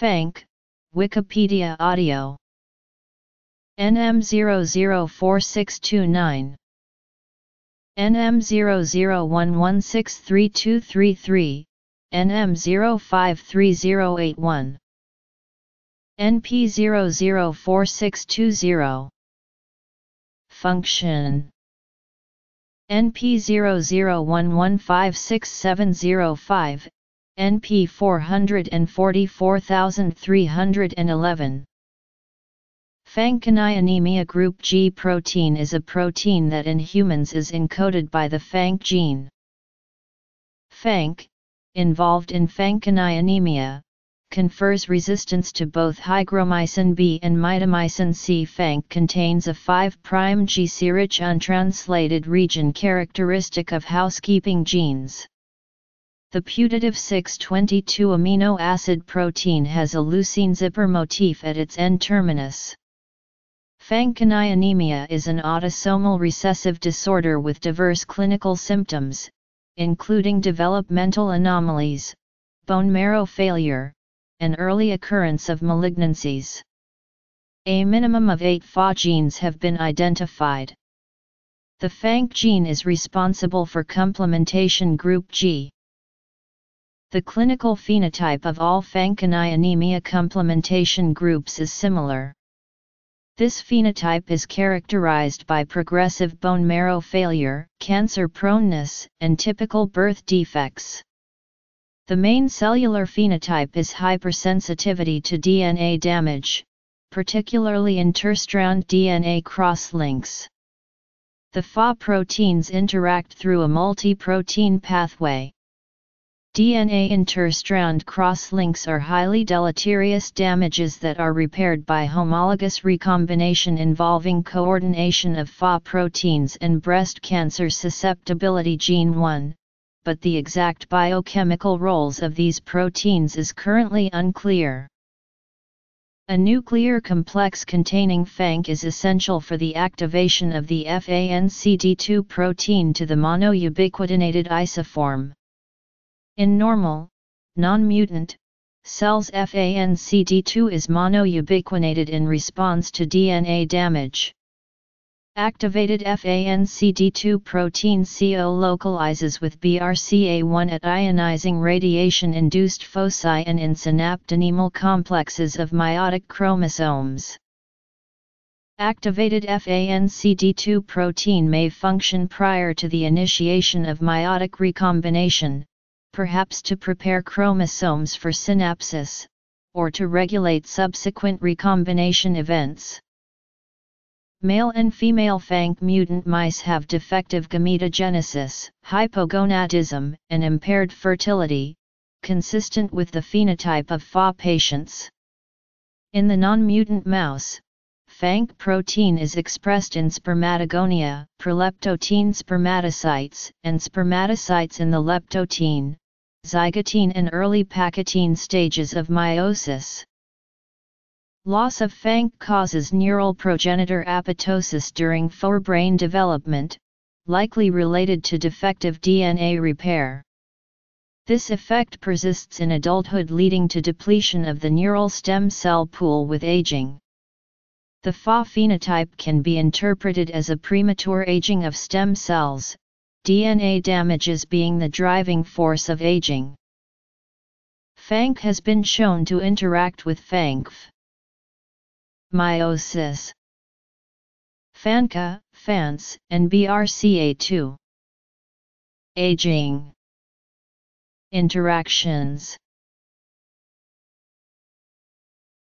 FANC, Wikipedia audio. NM004629. NM001163233, NM053081. NP004620. Function. NP001156705, NP444311. Fanconi anemia group G protein is a protein that in humans is encoded by the FANC gene. FANC, involved in Fanconi anemia, confers resistance to both hygromycin B and mitomycin C. FANC contains a 5' G C-rich untranslated region characteristic of housekeeping genes. The putative 622 amino acid protein has a leucine zipper motif at its N-terminus. Fanconi anemia is an autosomal recessive disorder with diverse clinical symptoms, including developmental anomalies, bone marrow failure, and early occurrence of malignancies. A minimum of 8 FA genes have been identified. The FANC gene is responsible for complementation group G. The clinical phenotype of all Fanconi anemia complementation groups is similar. This phenotype is characterized by progressive bone marrow failure, cancer proneness, and typical birth defects. The main cellular phenotype is hypersensitivity to DNA damage, particularly interstrand DNA crosslinks. The FA proteins interact through a multi-protein pathway. DNA interstrand crosslinks are highly deleterious damages that are repaired by homologous recombination involving coordination of FA proteins and breast cancer susceptibility gene 1. But the exact biochemical roles of these proteins is currently unclear. A nuclear complex containing FANC is essential for the activation of the FANCD2 protein to the monoubiquitinated isoform. In normal, non-mutant cells, FANCD2 is monoubiquitinated in response to DNA damage. Activated FANCD2 protein CO localizes with BRCA1 at ionizing radiation-induced foci and in synaptonemal complexes of meiotic chromosomes. Activated FANCD2 protein may function prior to the initiation of meiotic recombination, perhaps to prepare chromosomes for synapsis, or to regulate subsequent recombination events. Male and female FANC mutant mice have defective gametogenesis, hypogonadism, and impaired fertility, consistent with the phenotype of FA patients. In the non-mutant mouse, FANC protein is expressed in spermatogonia, proleptotene spermatocytes, and spermatocytes in the leptotene, zygotene and early pachytene stages of meiosis. Loss of FANC causes neural progenitor apoptosis during forebrain development, likely related to defective DNA repair. This effect persists in adulthood, leading to depletion of the neural stem cell pool with aging. The FA phenotype can be interpreted as a premature aging of stem cells, DNA damages being the driving force of aging. FANC has been shown to interact with FANCF. Meiosis. FANCA, FANCS, and BRCA2. Aging. Interactions.